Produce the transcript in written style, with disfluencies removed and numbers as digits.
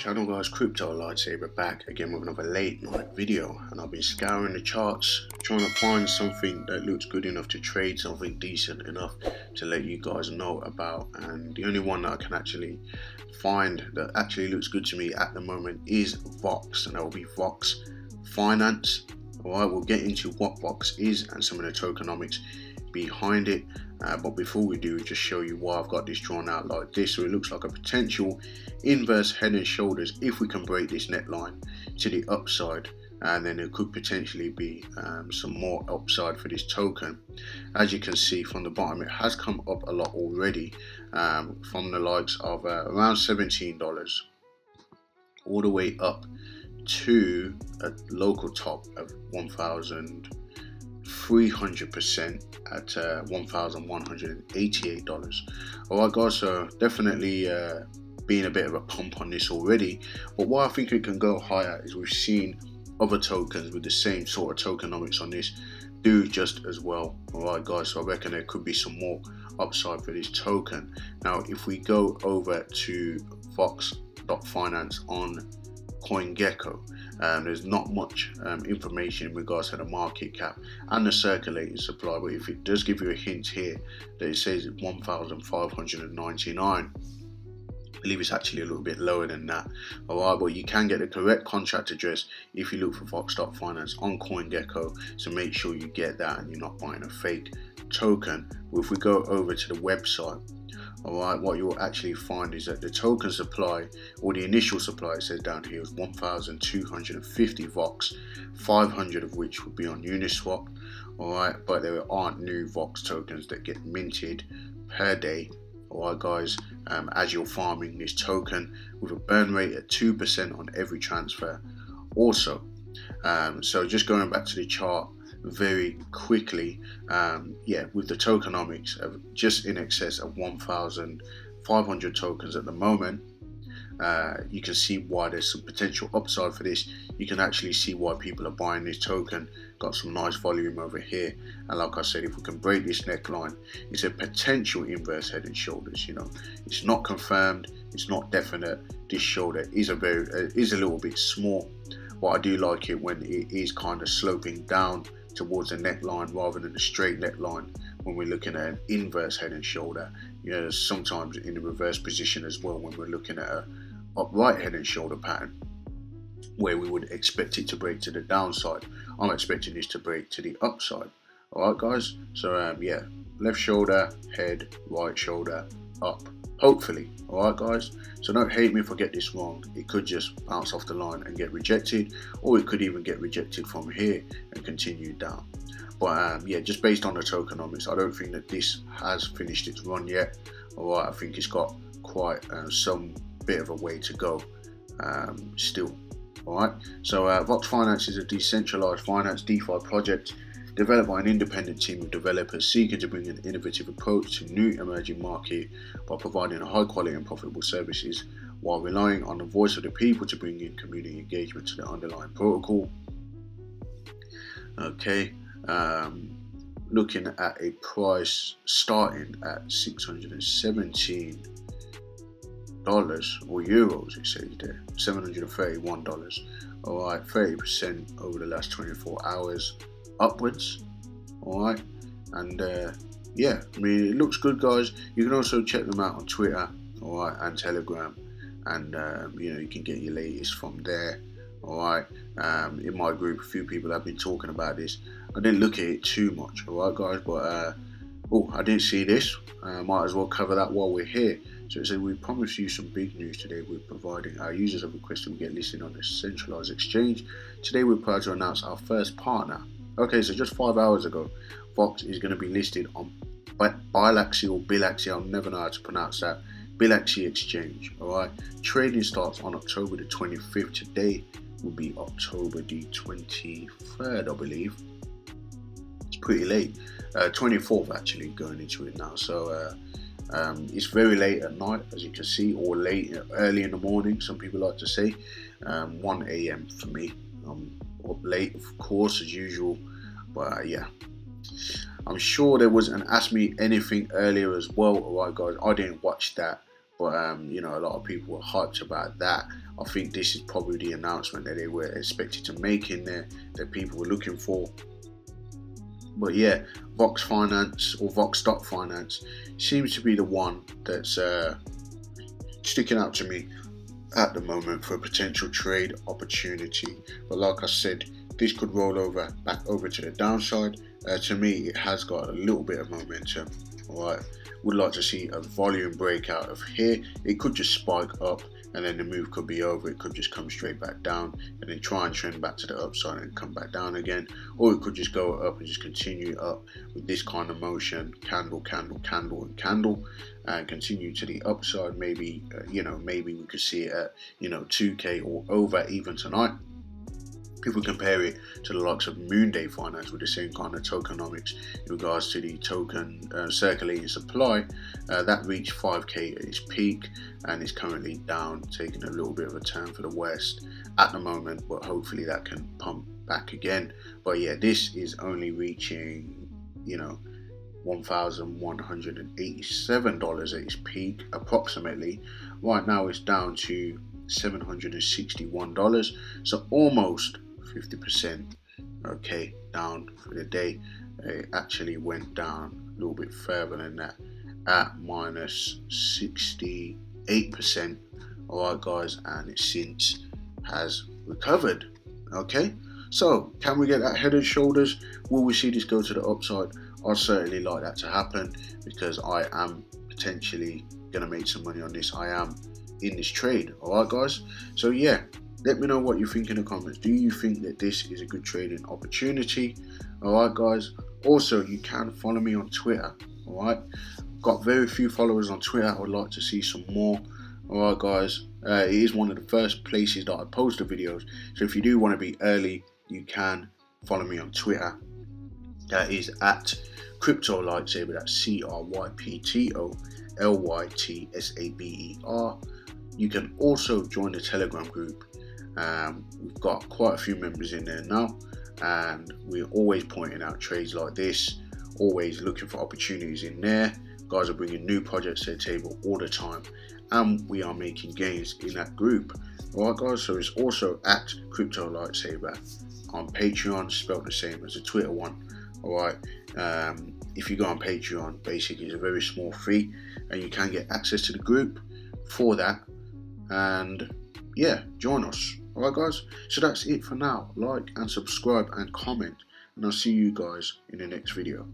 channel guys, Crypto Lightsaber back again with another late night video, and I've been scouring the charts trying to find something that looks good enough to trade, something decent enough to let you guys know about. And the only one that I can actually find that actually looks good to me at the moment is VOX, and that will be VOX Finance. Alright, we'll get into what VOX is and some of the tokenomics behind it, but before we do, just show you why I've got this drawn out like this. So it looks like a potential inverse head and shoulders if we can break this neckline to the upside, and then there could potentially be some more upside for this token. As you can see from the bottom, it has come up a lot already, from the likes of around $17 all the way up to a local top of 1,300% at $1,188. Alright guys, so definitely being a bit of a pump on this already, but why I think it can go higher is we've seen other tokens with the same sort of tokenomics on this do just as well. Alright guys, so I reckon there could be some more upside for this token. Now if we go over to vox.finance on Coin Gecko, there's not much information in regards to the market cap and the circulating supply, but if it does give you a hint here that it says it's 1,599, I believe it's actually a little bit lower than that. Alright, but you can get the correct contract address if you look for vox.finance on Coin Gecko, so make sure you get that and you're not buying a fake token. But if we go over to the website, alright, what you'll actually find is that the token supply, or the initial supply, it says down here, is 1,250 VOX, 500 of which will be on Uniswap. Alright, but there aren't new VOX tokens that get minted per day. Alright guys, as you're farming this token, with a burn rate at 2% on every transfer also. So just going back to the chart very quickly, yeah, with the tokenomics of just in excess of 1,500 tokens at the moment, you can see why there's some potential upside for this. You can actually see why people are buying this token. Got some nice volume over here, and like I said, if we can break this neckline, it's a potential inverse head and shoulders. You know, it's not confirmed, it's not definite. This shoulder is a little bit small, but I do like it when it is kind of sloping down towards the neckline rather than a straight neckline when we're looking at an inverse head and shoulder. You know, sometimes in the reverse position as well when we're looking at a upright head and shoulder pattern where we would expect it to break to the downside. I'm expecting this to break to the upside. Alright guys, so yeah, left shoulder, head, right shoulder, up, hopefully. Alright guys, so don't hate me if I get this wrong. It could just bounce off the line and get rejected, or it could even get rejected from here and continue down. But yeah, just based on the tokenomics, I don't think that this has finished its run yet. Alright, I think it's got quite some bit of a way to go still. Alright, so VOX Finance is a decentralized finance DeFi project developed by an independent team of developers seeking to bring an innovative approach to new emerging market by providing high quality and profitable services while relying on the voice of the people to bring in community engagement to the underlying protocol. Okay, looking at a price starting at $617 or euros, it says there, $731. Alright, 30% over the last 24 hours upwards. Alright, and yeah, I mean, it looks good guys. You can also check them out on Twitter, alright, and Telegram, and you know, you can get your latest from there. Alright, in my group a few people have been talking about this. I didn't look at it too much, alright guys, but oh, I didn't see this, might as well cover that while we're here. So it said, we promise you some big news today. We're providing our users have requested we get listed on a centralized exchange. Today we're proud to announce our first partner. Okay, so just 5 hours ago, VOX is going to be listed on Bilaxi, I'll never know how to pronounce that, Bilaxi exchange. Alright, trading starts on October the 25th. Today will be October the 23rd, I believe. It's pretty late, 24th actually, going into it now. So it's very late at night, as you can see, or late, early in the morning, some people like to say. 1 a.m. for me. Up late, of course, as usual, but yeah, I'm sure there was an Ask Me Anything earlier as well. Alright guys, I didn't watch that, But you know, a lot of people were hyped about that. I think this is probably the announcement that they were expected to make in there, that people were looking for. But yeah, VOX Finance or VOX.Finance seems to be the one that's sticking out to me at the moment for a potential trade opportunity. But like I said, this could roll over back over to the downside. To me, it has got a little bit of momentum. All right, would like to see a volume breakout of here. It could just spike up, and then the move could be over. It could just come straight back down and then try and trend back to the upside and come back down again, or it could just go up and just continue up with this kind of motion, candle, candle, candle, and candle, and continue to the upside. Maybe you know, maybe we could see it at, you know, 2k or over even tonight. If we compare it to the likes of Moonday Finance with the same kind of tokenomics in regards to the token circulating supply, that reached 5k at its peak and is currently down, taking a little bit of a turn for the west at the moment, but hopefully that can pump back again. But yeah, this is only reaching, you know, $1,187 at its peak approximately. Right now it's down to $761, so almost 50%, okay, down for the day. It actually went down a little bit further than that at minus 68%. All right, guys, and it since has recovered. Okay, so can we get that head and shoulders? Will we see this go to the upside? I'd certainly like that to happen, because I am potentially gonna make some money on this. I am in this trade. All right, guys, so yeah, let me know what you think in the comments. Do you think that this is a good trading opportunity? All right, guys, also you can follow me on Twitter. All right, got very few followers on Twitter. I would like to see some more. All right, guys, it is one of the first places that I post the videos, so if you do want to be early, you can follow me on Twitter. That is at Crypto Lightsaber. That's CRYPTOLYTSABER. You can also join the Telegram group. We've got quite a few members in there now, and we're always pointing out trades like this, always looking for opportunities in there. Guys are bringing new projects to the table all the time, and we are making gains in that group. All right, guys, so it's also at Crypto Lightsaber on Patreon, spelled the same as the Twitter one. All right, if you go on Patreon, basically it's a very small fee, and you can get access to the group for that. And yeah, join us. All right, guys, so that's it for now. Like and subscribe and comment, and I'll see you guys in the next video.